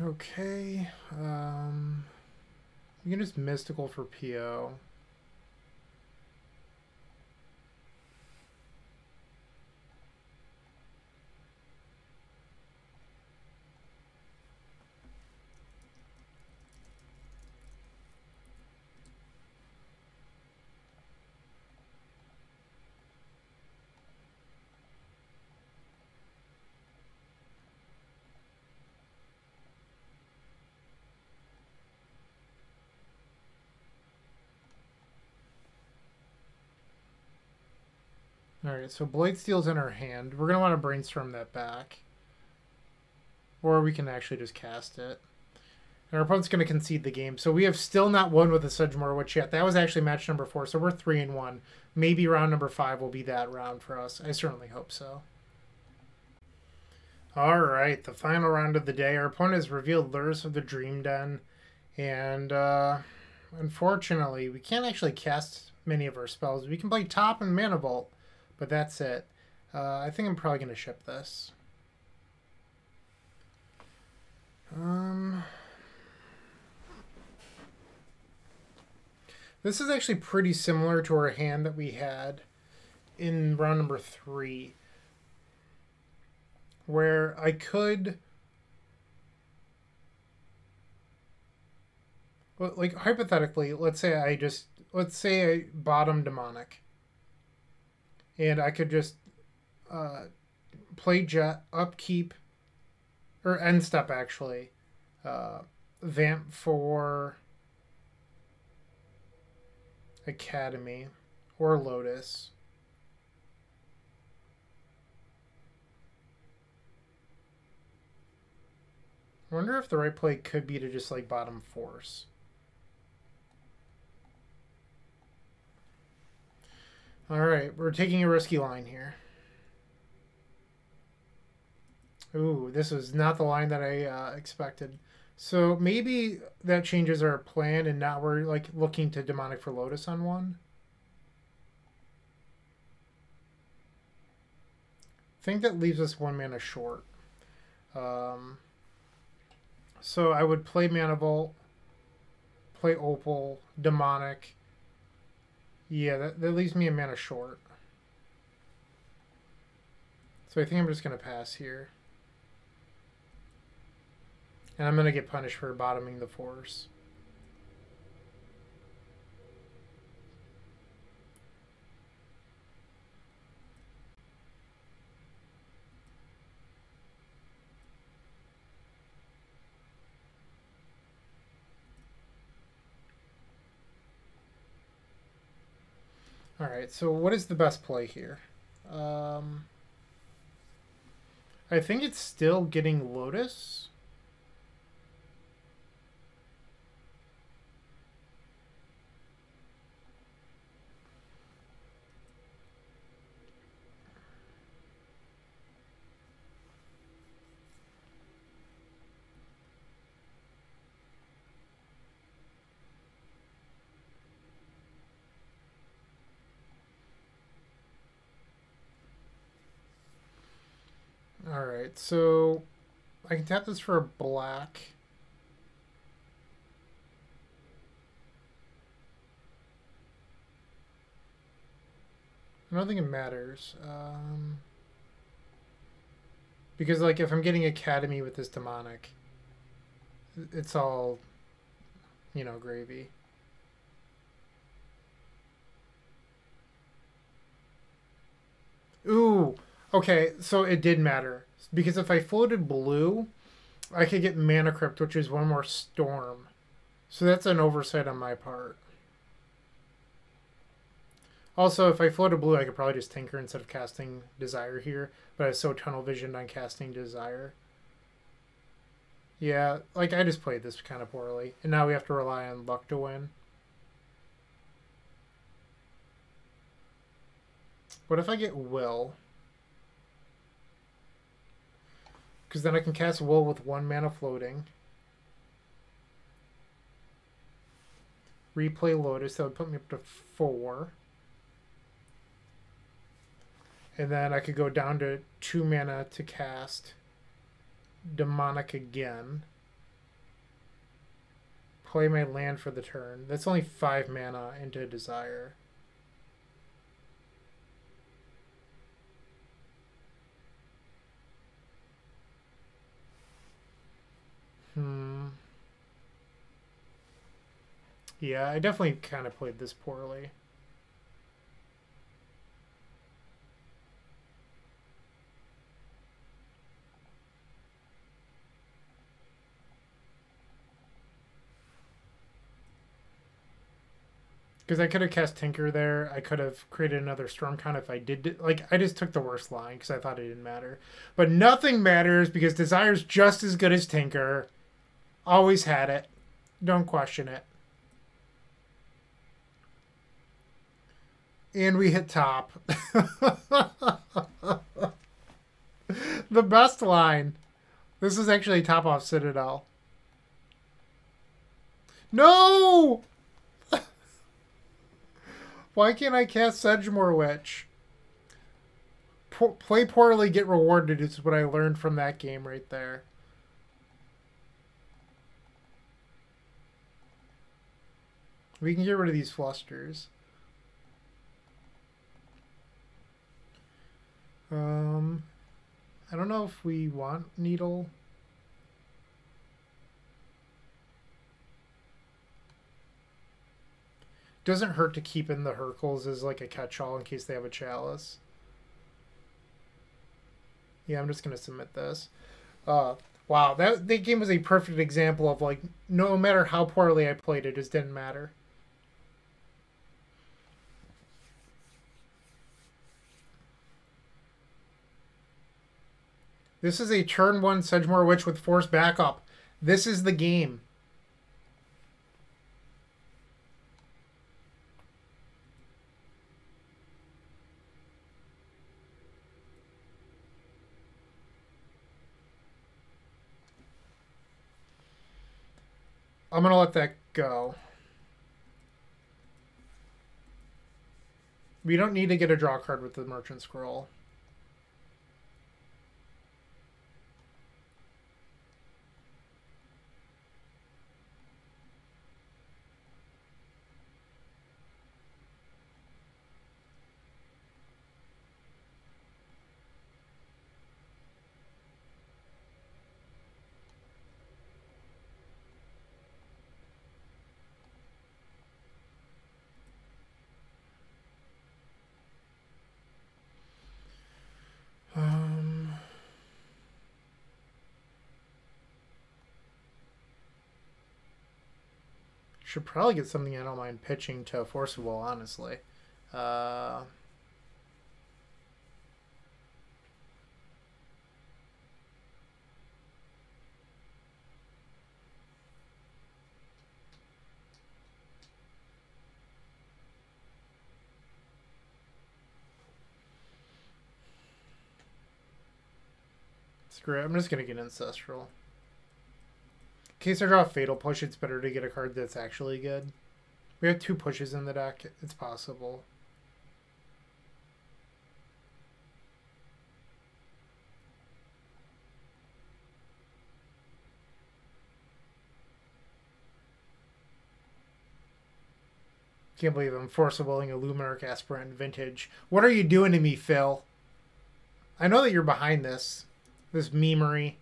Okay, um, you can just Mystical for P O. Alright, so Blightsteel's in our hand. We're going to want to brainstorm that back. Or we can actually just cast it. And our opponent's going to concede the game. So we have still not won with the Sedgemoor Witch yet. That was actually match number four, so we're three and one. Maybe round number five will be that round for us. I certainly hope so. Alright, the final round of the day. Our opponent has revealed Lures of the Dream Den. And uh, unfortunately, we can't actually cast many of our spells. We can play Top and Mana Vault. But that's it. Uh, I think I'm probably going to ship this. Um, this is actually pretty similar to our hand that we had in round number three, where I could... Well, like, hypothetically, let's say I just... Let's say I bottom Demonic. And I could just uh, play Jet, upkeep, or end step actually, uh, vamp for Academy or Lotus. I wonder if the right play could be to just like bottom force. Alright, we're taking a risky line here. Ooh, this was not the line that I uh, expected. So maybe that changes our plan and now we're like looking to Demonic for Lotus on one. I think that leaves us one mana short. Um, so I would play Mana Vault, play Opal, Demonic. Yeah, that, that leaves me a mana short. So I think I'm just going to pass here. And I'm going to get punished for bottoming the force. Alright, so what is the best play here? Um, I think it's still getting Lotus. Alright, so I can tap this for a black. I don't think it matters. Um, because, like, if I'm getting Academy with this Demonic, it's all, you know, gravy. Ooh! Okay, so it did matter. Because if I floated blue, I could get Mana Crypt, which is one more storm. So that's an oversight on my part. Also, if I float a blue, I could probably just tinker instead of casting Desire here. But I was so tunnel visioned on casting Desire. Yeah, like, I just played this kind of poorly. And now we have to rely on luck to win. What if I get Will? Because then I can cast Will with one mana floating. Replay Lotus, that would put me up to four. And then I could go down to two mana to cast Demonic again. Play my land for the turn. That's only five mana into Desire. Hmm. Yeah, I definitely kind of played this poorly. Because I could have cast Tinker there. I could have created another Storm Count if I did. Like, I just took the worst line because I thought it didn't matter. But nothing matters because Desire's just as good as Tinker. Always had it. Don't question it. And we hit top. The best line. This is actually top off Citadel. No! Why can't I cast Sedgemoor Witch? P play poorly, get rewarded is what I learned from that game right there. We can get rid of these flusters. Um, I don't know if we want Needle. Doesn't hurt to keep in the Hercules as like a catch-all in case they have a Chalice. Yeah, I'm just gonna submit this. Uh, wow, that that game was a perfect example of like no matter how poorly I played, it just didn't matter. This is a turn one Sedgemoor Witch with force backup. This is the game. I'm going to let that go. We don't need to get a draw card with the Merchant Scroll. Should probably get something I don't mind pitching to Forcible, honestly. Uh, screw it. I'm just going to get Ancestral. In case I draw a Fatal Push, it's better to get a card that's actually good. We have two pushes in the deck. It's possible. Can't believe I'm forcibling a Lumeric Aspirant Vintage. What are you doing to me, Phil? I know that you're behind this. This memery.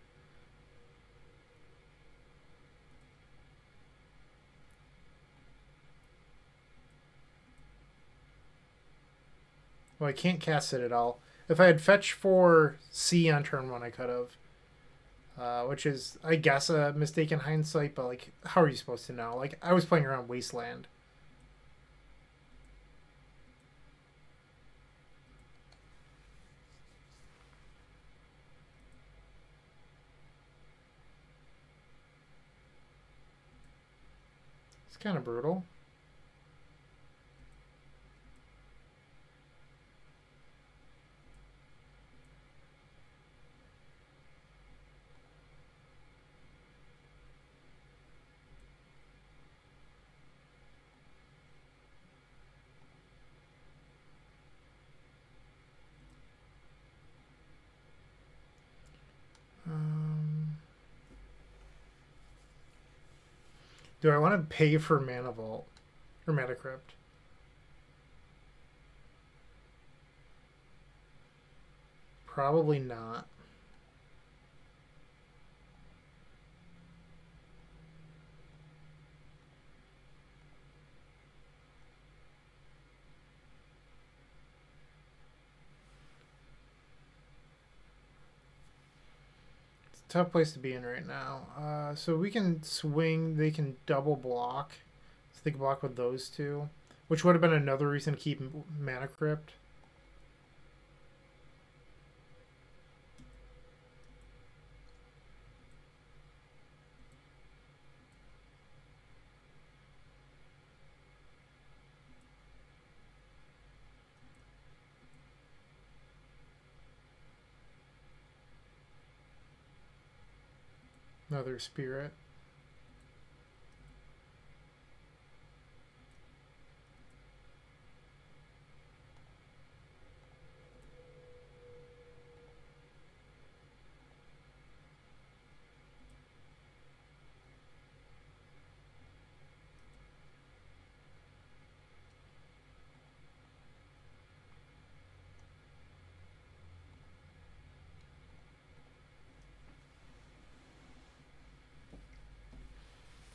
Well, I can't cast it at all. If I had fetched for C on turn one, I could have. uh, which is, I guess, a mistake in hindsight, but, like, how are you supposed to know? Like, I was playing around Wasteland. It's kind of brutal. Do I want to pay for Mana Vault or Mana Crypt? Probably not. Tough place to be in right now. Uh, so we can swing. They can double block. So they can block with those two, which would have been another reason to keep Mana Crypt. Another spirit.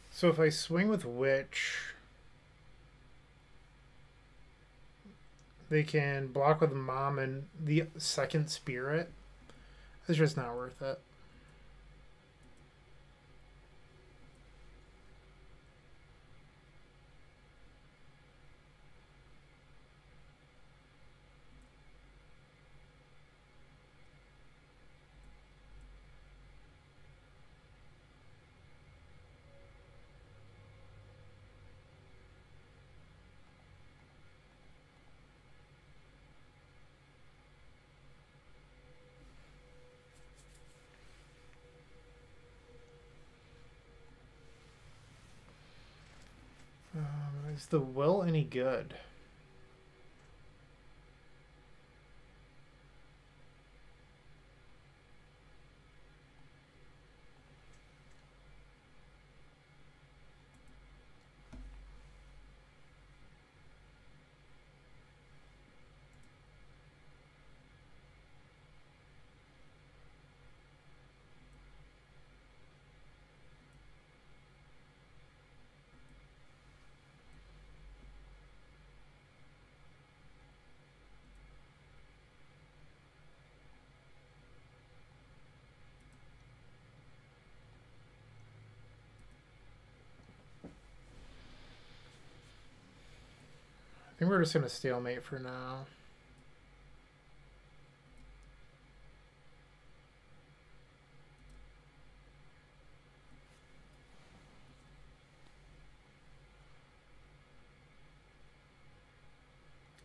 So if I swing with Witch, they can block with Mom and the second Spirit. It's just not worth it. Is the will any good? I think we're just going to stalemate for now.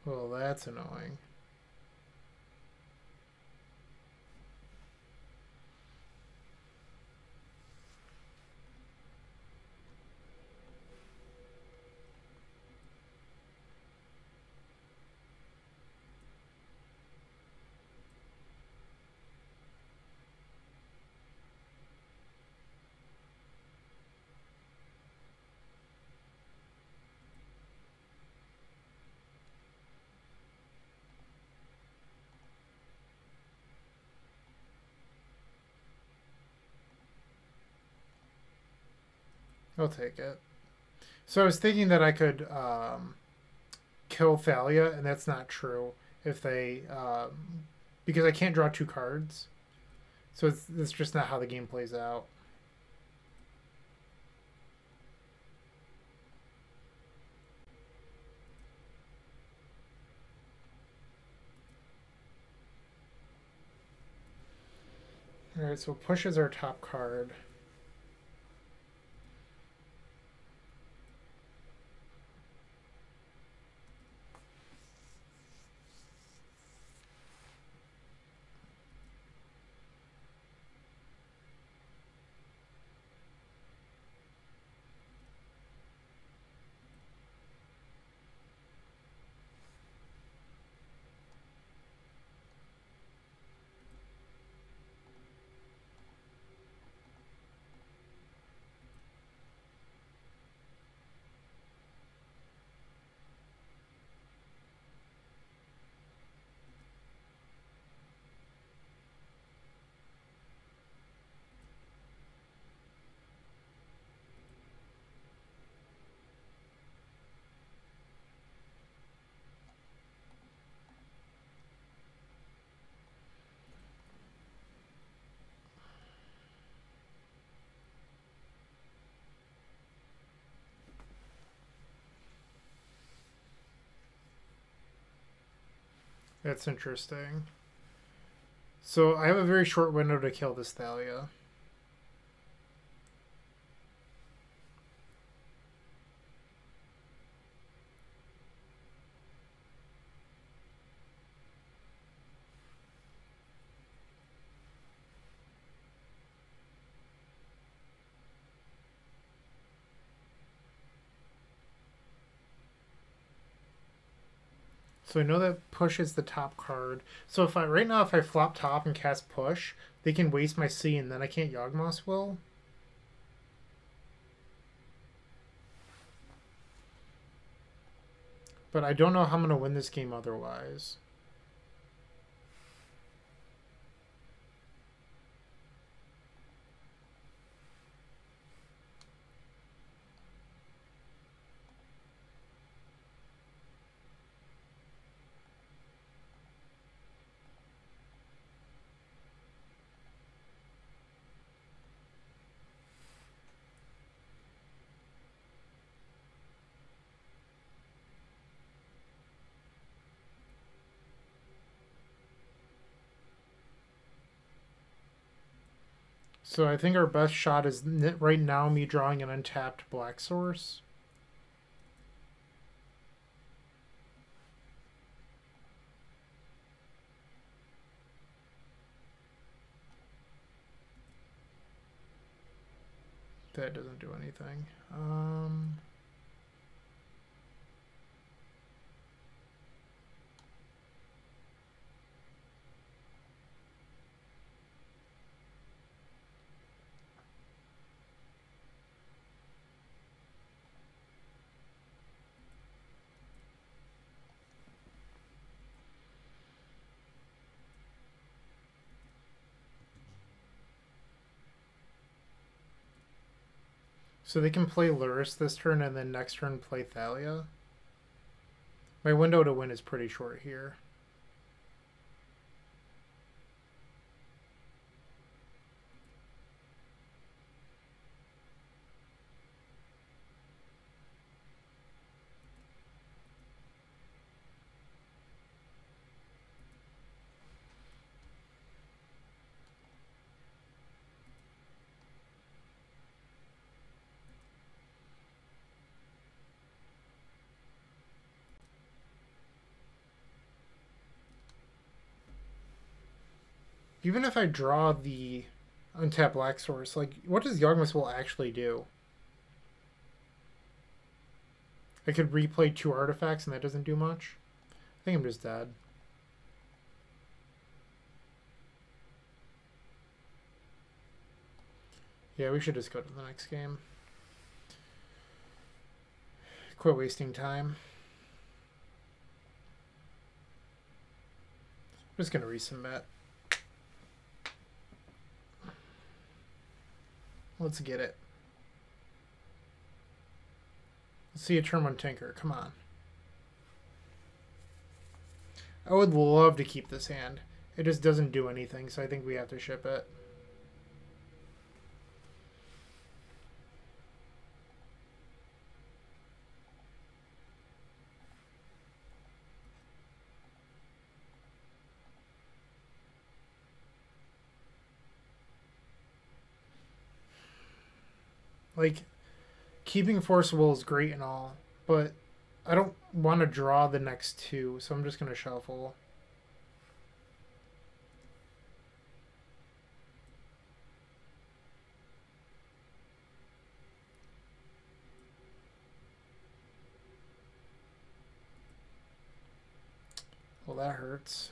Well, that's annoying. I'll take it. So I was thinking that I could um, kill Thalia, and that's not true if they um, because I can't draw two cards. So it's, it's just not how the game plays out. Alright, so push is our top card. That's interesting. So I have a very short window to kill this Thalia. So I know that push is the top card. So if I right now if I flop top and cast push, they can waste my C and then I can't Yawgmoth's Will. But I don't know how I'm gonna win this game otherwise. So I think our best shot is right now me drawing an untapped black source. That doesn't do anything. Um... So they can play Luris this turn and then next turn play Thalia. My window to win is pretty short here. Even if I draw the untapped black source, like, what does Yawgmoth's Will actually do? I could replay two artifacts and that doesn't do much. I think I'm just dead. Yeah, we should just go to the next game. Quit wasting time. I'm just going to resubmit. Let's get it. Let's see a turn one Tinker. Come on. I would love to keep this hand. It just doesn't do anything, so I think we have to ship it. Like, keeping Forcible is great and all, but I don't want to draw the next two, so I'm just going to shuffle. Well, that hurts.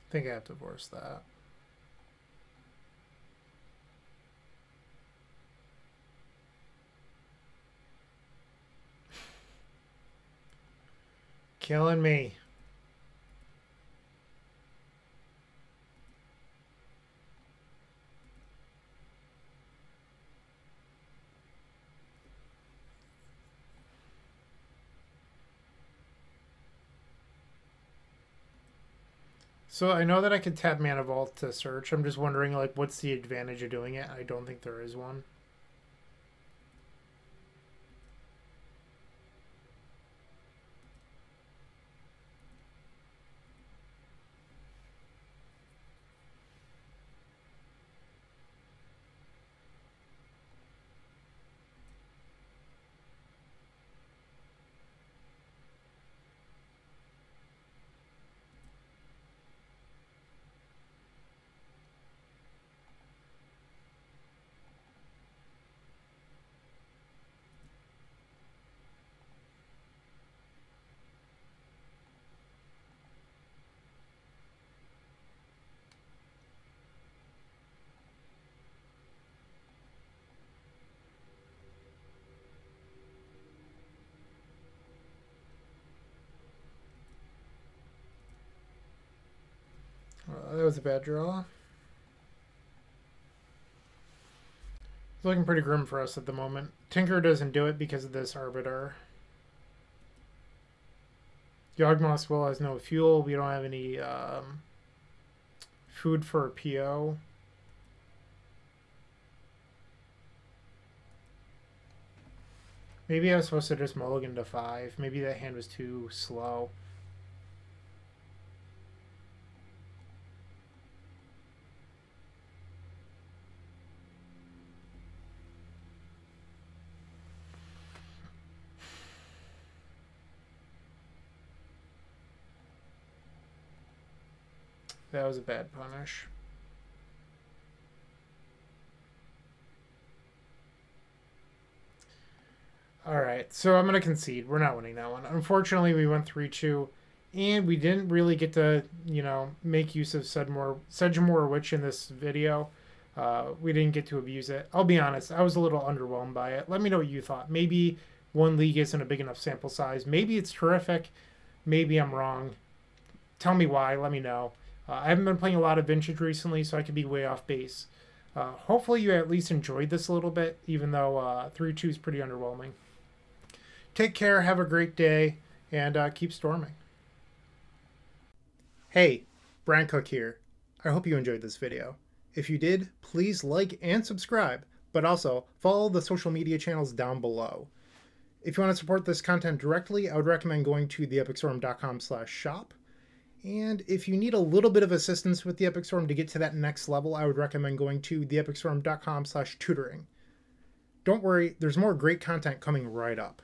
I think I have to force that. Killing me. So I know that I could tap Mana Vault to search. I'm just wondering, like, what's the advantage of doing it? I don't think there is one. That was a bad draw. It's looking pretty grim for us at the moment. Tinker doesn't do it because of this Arbiter. Yawgmoth's Will has no fuel. We don't have any um, food for a P O. Maybe I was supposed to just mulligan to five. Maybe that hand was too slow. That was a bad punish. Alright, so I'm going to concede. We're not winning that one. Unfortunately, we went three two, and we didn't really get to, you know, make use of Sedgemoor, Sedgemoor Witch in this video. Uh, we didn't get to abuse it. I'll be honest, I was a little underwhelmed by it. Let me know what you thought. Maybe one league isn't a big enough sample size. Maybe it's terrific. Maybe I'm wrong. Tell me why. Let me know. Uh, I haven't been playing a lot of Vintage recently, so I could be way off base. Uh, hopefully you at least enjoyed this a little bit, even though uh, three two is pretty underwhelming. Take care, have a great day, and uh, keep storming. Hey, Bryant Cook here. I hope you enjoyed this video. If you did, please like and subscribe, but also follow the social media channels down below. If you want to support this content directly, I would recommend going to the epic storm dot com slash shop. And if you need a little bit of assistance with the Epic Storm to get to that next level, I would recommend going to the epic storm dot com slash tutoring. Don't worry, there's more great content coming right up.